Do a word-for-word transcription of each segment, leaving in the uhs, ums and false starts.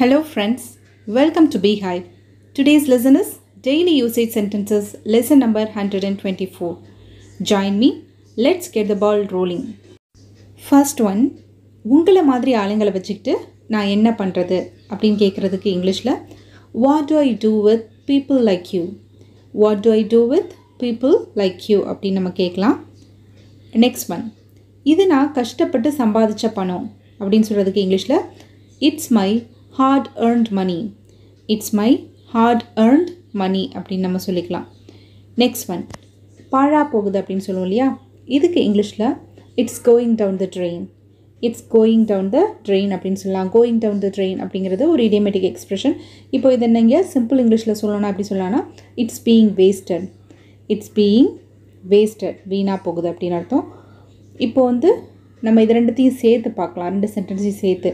Hello friends, welcome to Beehive. Today's lesson is Daily Usage Sentences, lesson number one hundred twenty-four. Join me, let's get the ball rolling. First one, உங்கள மாதிரி ஆளுங்களை வச்சிட்டு நான் என்ன பண்றது அப்படினு கேக்குறதுக்கு இங்கிலீஷ்ல what do I do with people like you? What do I do with people like you அப்படி நம்ம கேக்கலாம். Next one, இது நான் கஷ்டப்பட்டு சம்பாதிச்ச பணம் அப்படினு சொல்றதுக்கு இங்கிலீஷ்ல it's my hard-earned money. It's my hard-earned money அப்படினு நம்ம சொல்லிக்கலாம். Next one, பாழா போகுது அப்படினு சொல்லுவோம் இல்லையா, இதுக்கு இங்கிலீஷ்ல it's going down the drain. It's going down the drain அப்படினு சொல்லலாம். Going down the drain அப்படிங்கிறது ஒரு idiomatic expression. இப்போ இத நீங்க சிம்பிள் இங்கிலீஷ்ல சொல்லணும்னா அப்படி சொல்லலாம்னா it's being wasted. It's being wasted. வீணா போகுது அப்படின அர்த்தம். இப்போ வந்து நம்ம இத ரெண்டையும் சேர்த்து பார்க்கலாம். ரெண்டு சென்டென்ஸையும் சேர்த்து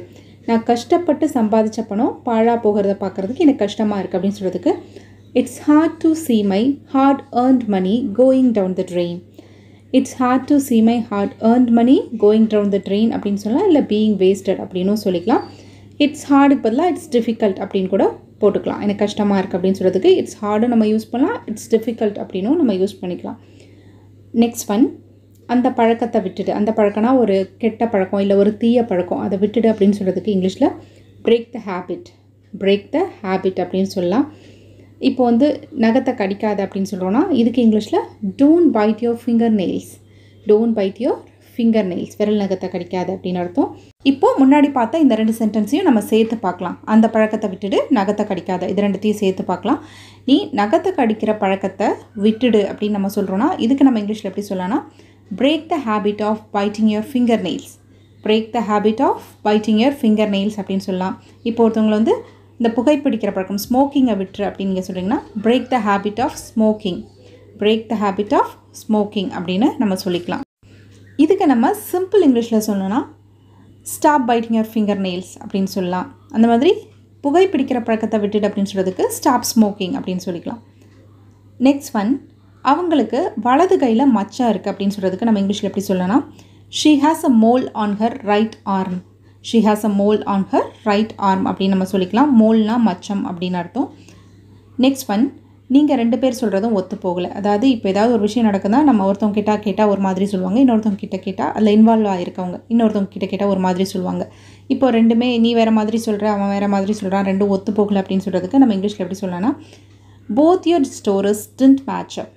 நான் கஷ்டப்பட்டு சம்பாதிச்ச பணம் பாழா போகிறத பார்க்கறதுக்கு எனக்கு கஷ்டமா இருக்கு அப்படினு சொல்றதுக்கு it's hard to see my hard earned money going down the drain. It's hard to see my hard earned money going down the drain அப்படினு சொல்லலாம், இல்ல being wasted அப்படினு சொல்லிக்கலாம். It's hard பதிலா it's difficult அப்படினு கூட போட்டுக்கலாம். எனக்கு கஷ்டமா இருக்கு அப்படினு சொல்றதுக்கு it's hard நம்ம யூஸ் பண்ணலாம், it's difficult அப்படினு நம்ம யூஸ் பண்ணிக்கலாம். Next one, அந்த பழக்கத்தை விட்டுடு. அந்த பழக்கனா ஒரு கெட்ட பழக்கம் இல்ல ஒரு தீய பழக்கம், அதை விட்டுடு அப்படினு சொல்றதுக்கு இங்கிலீஷ்ல break the habit. Break the habit அப்படினு சொல்லலாம். இப்போ வந்து நகத்தை கடிக்காத அப்படினு சொல்றோம்னா இதுக்கு இங்கிலீஷ்ல don't bite your fingernails. Don't bite your fingernails. விரல் நகத்தை கடிக்காத அப்படின அர்த்தம். இப்போ முன்னாடி பார்த்தா இந்த ரெண்டு சென்டென்ஸையும் நம்ம சேர்த்து பார்க்கலாம். அந்த பழக்கத்தை விட்டுடு, நகத்தை கடிக்காத, இது ரெண்டையும் சேர்த்து பார்க்கலாம். நீ நகத்தை கடிக்கிற பழக்கத்தை விட்டுடு அப்படினு நம்ம சொல்றோம்னா இதுக்கு நம்ம இங்கிலீஷ்ல எப்படி சொல்லலாம்னா break the habit of biting your fingernails. Break the habit of biting your fingernails அப்படினு சொல்லலாம். இப்போ ஒருத்தவங்க வந்து இந்த புகை பிடிக்கிற பழக்கம் ஸ்மோக்கிங்கை விட்டுரு அப்படி நீங்க சொல்றீங்கன்னா break the habit of smoking. Break the habit of smoking அப்படினு நம்ம சொல்லிக்கலாம். இதுக்கு நம்ம சிம்பிள் இங்கிலீஷ்ல சொன்னோம்னா stop biting your fingernails அப்படினு சொல்லலாம். அந்த மாதிரி புகை பிடிக்கிற பழக்கத்தை விட்டுடு அப்படினு சொல்றதுக்கு stop smoking அப்படினு சொல்லிக்கலாம். Next one, அவங்களுக்கு வலது கையில மச்சம் இருக்கு அப்படினு சொல்றதுக்கு நம்ம இங்கிலீஷ்ல எப்படி சொல்லலாம்னா she has a mole on her right arm. She has a mole on her right arm அப்படி நம்ம சொல்லிக்கலாம். மோல்னா மச்சம் அப்படின அர்த்தம். நெக்ஸ்ட் one, நீங்க ரெண்டு பேர் சொல்றதும் ஒத்து போகல. அதாவது இப்போ ஏதாவது ஒரு விஷயம் நடக்குதா நம்ம ஒருத்தவங்க கிட்ட கேட்டா ஒரு மாதிரி சொல்வாங்க, இன்னொருத்தவங்க கிட்ட கேட்டா அதுல இன்வால்வ் ஆயிருக்கவங்க இன்னொருத்தவங்க கிட்ட கேட்டா ஒரு மாதிரி சொல்வாங்க. இப்போ ரெண்டுமே நீ வேற மாதிரி சொல்ற அவன் வேற மாதிரி சொல்றான், ரெண்டும் ஒத்து போகல அப்படினு சொல்றதுக்கு நம்ம இங்கிலீஷ்ல எப்படி சொல்லலாம்னா both your stories didn't match up.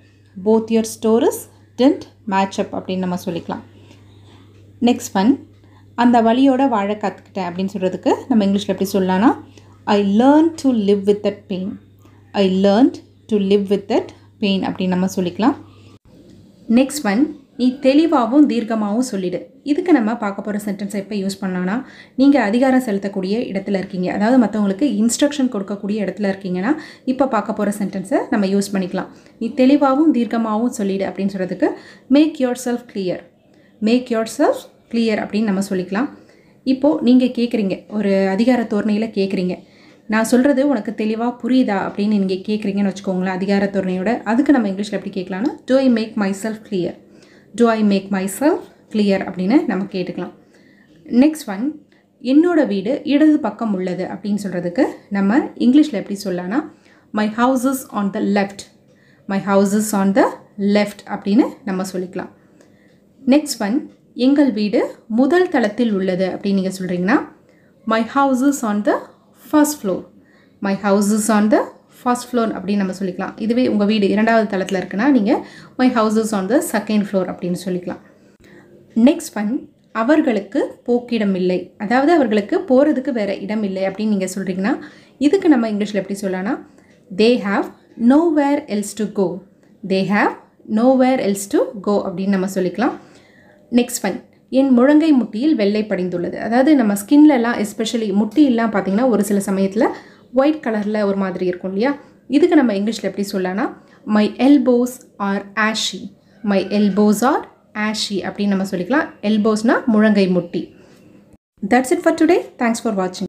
Both your stories didn't match up அப்படினு நம்ம சொல்லிக்கலாம். Next one, அந்த வலியோட வாழ கத்துக்கிட்டேன் அப்படினு சொல்றதுக்கு நம்ம இங்கிலீஷ்ல எப்படி சொல்லலாம்னா I learned to live with that pain. I learned to live with that pain அப்படினு நம்ம சொல்லிக்கலாம். Next one, நீ தெளிவாவும் தீர்க்கமாவும் சொல்லிடு. இதுக்கு நம்ம பார்க்க போற சென்டென்ஸ் எப்ப யூஸ் பண்ணலாம்னா நீங்க அதிகாரம் செலுத்தக்கூடிய இடத்துல இருக்கீங்க, அதாவது மற்றவங்களுக்கு இன்ஸ்ட்ரக்ஷன் கொடுக்கக்கூடிய இடத்துல இருக்கீங்கன்னா இப்ப பார்க்க போற சென்டென்ஸை நம்ம யூஸ் பண்ணிக்கலாம். நீ தெளிவாவும் தீர்க்கமாவும் சொல்லிடு அப்படினு சொல்றதுக்கு make yourself clear. Make yourself clear அப்படினு நம்ம சொல்லிக்கலாம். இப்போ நீங்க கேக்குறீங்க ஒரு அதிகார தோரணையில கேக்குறீங்க, நான் சொல்றது உனக்கு தெளிவா புரியுதா அப்படினு நீங்க கேக்குறீங்கன்னு வெச்சுக்கோங்களே அதிகார தோரணையோட. அதுக்கு நம்ம இங்கிலீஷ்ல எப்படி கேட்கலாம்னா do I make myself clear. Do I make myself clear அப்படினு நம்ம கேட்கலாம். நெக்ஸ்ட் one, என்னோட வீடு இடது பக்கம் உள்ளது அப்படினு சொல்றதுக்கு நம்ம இங்கிலீஷ்ல எப்படி சொல்லலாம்னா my house is on the left. My house is on the left அப்படினு நம்ம சொல்லிக்கலாம். நெக்ஸ்ட் one, எங்கள் வீடு முதல் தளத்தில் உள்ளது அப்படினு நீங்க சொல்றீங்கன்னா my house is on the first floor. My house is on the first floor அப்படினு நம்ம சொல்லிக்கலாம். இதுவே உங்க வீடு இரண்டாவது தளத்துல இருக்குனா நீங்க my house is on the second floor அப்படினு சொல்லிக்கலாம். நெக்ஸ்ட் one, அவர்களுக்கு போக்கிடம் இல்லை, அதாவது அவர்களுக்கு போறதுக்கு வேற இடம் இல்லை அப்படினு நீங்க சொல்றீங்கன்னா இதுக்கு நம்ம இங்கிலீஷ்ல எப்படி சொல்லலாம்னா they have nowhere else to go. They have nowhere else to go அப்படினு நம்ம சொல்லிக்கலாம். நெக்ஸ்ட் one, என் முழங்கை முட்டியில் வெள்ளை படிந்துள்ளது, அதாவது நம்ம ஸ்கின்ல எல்லாம் எஸ்பெஷலி முட்டியெல்லாம் பாத்தீங்கன்னா ஒரு சில சமயத்துல ஒயிட் கலர்ல ஒரு மாதிரி இருக்கும் இல்லையா, இதுக்கு நம்ம இங்கிலீஷ்ல எப்படி சொல்லலாம்னா my elbows are ashy. My elbows are ashy அப்படி நம்ம சொல்லிக்கலாம். elbows னா முழங்கை முட்டி. That's it for today. Thanks for watching.